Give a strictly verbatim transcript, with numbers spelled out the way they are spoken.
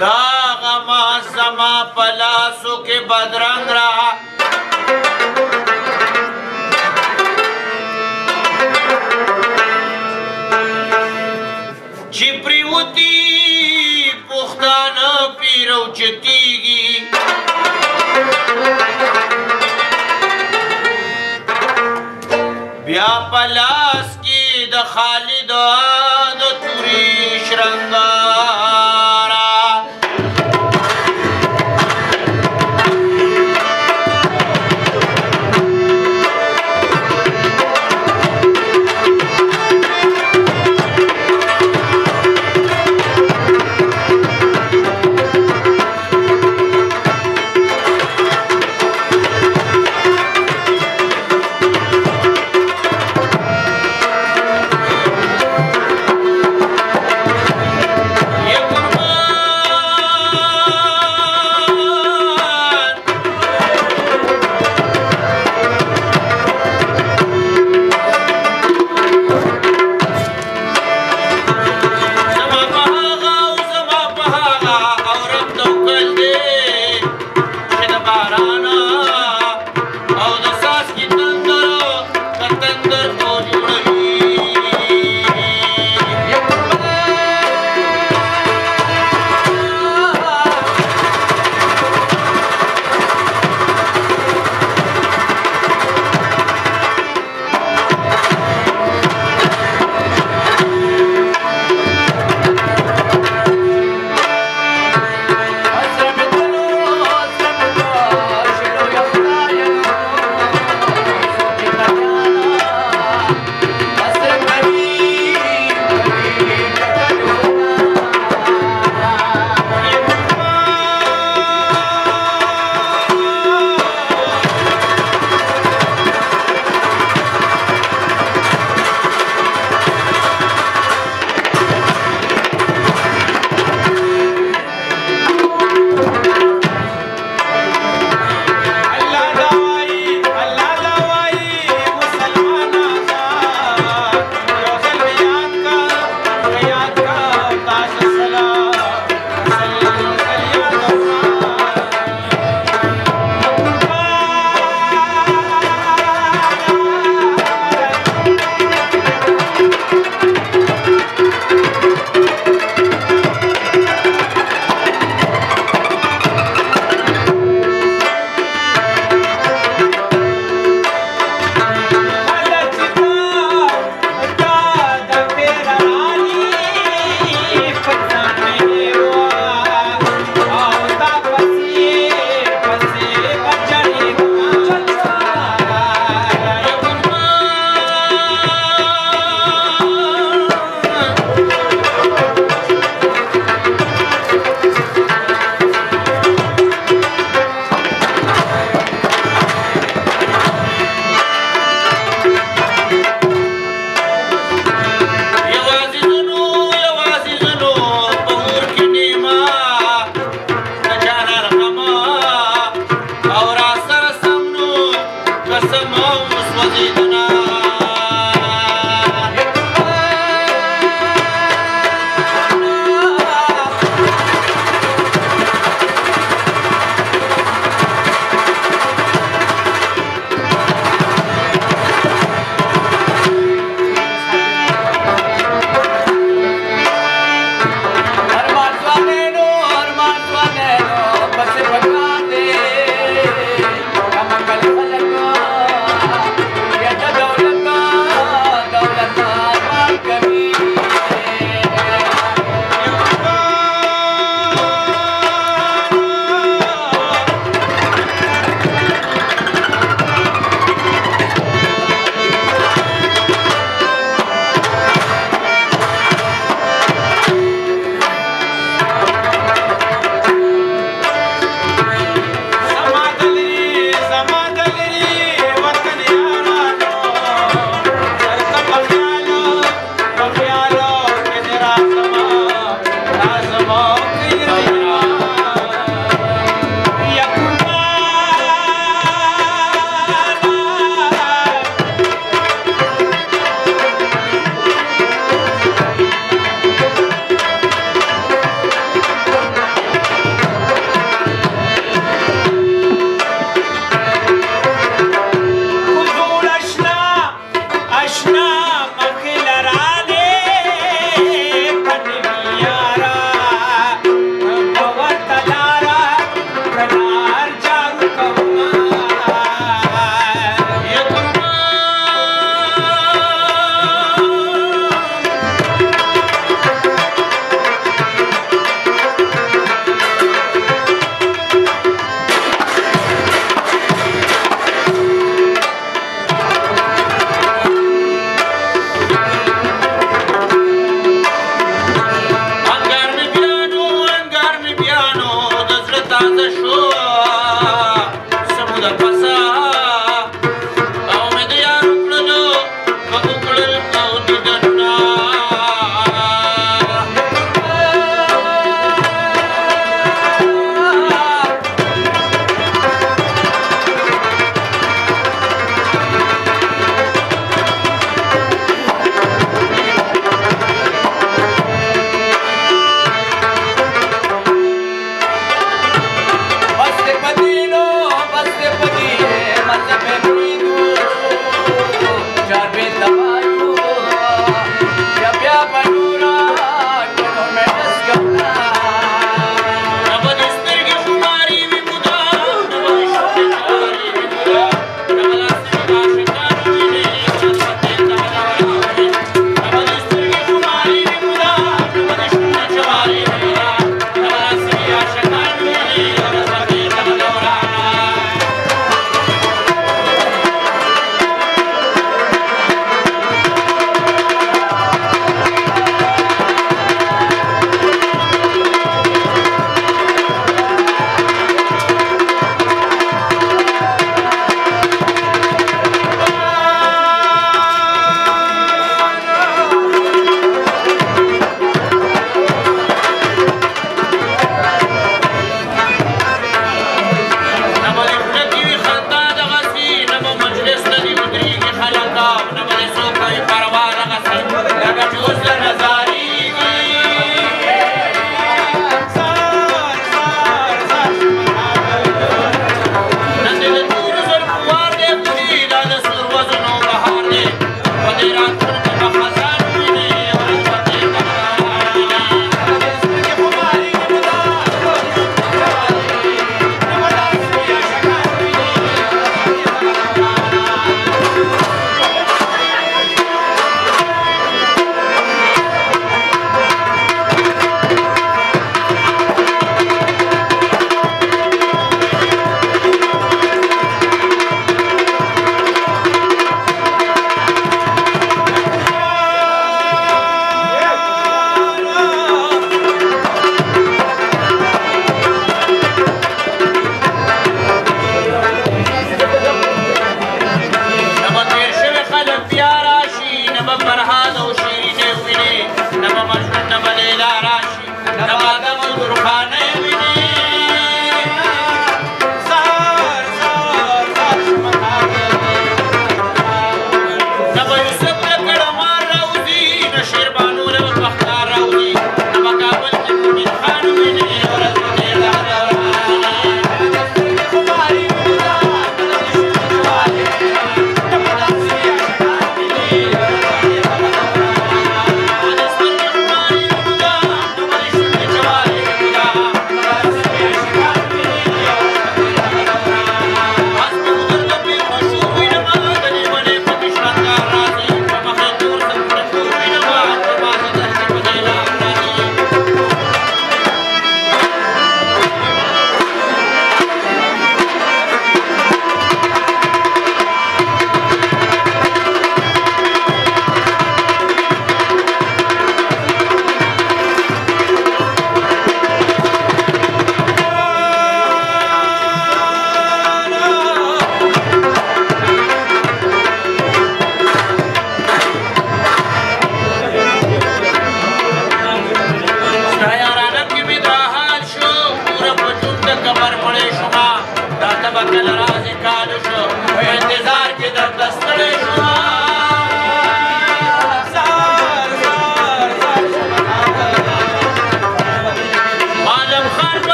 داغ محسما پلاسو کے بدرنگ رہا چپری ہوتی پختان پیرو چتی گی بیا پلاس کی دا خالد دا توری شرنگارا نما مجنون نما لیلا راشی نما دم الدرخانه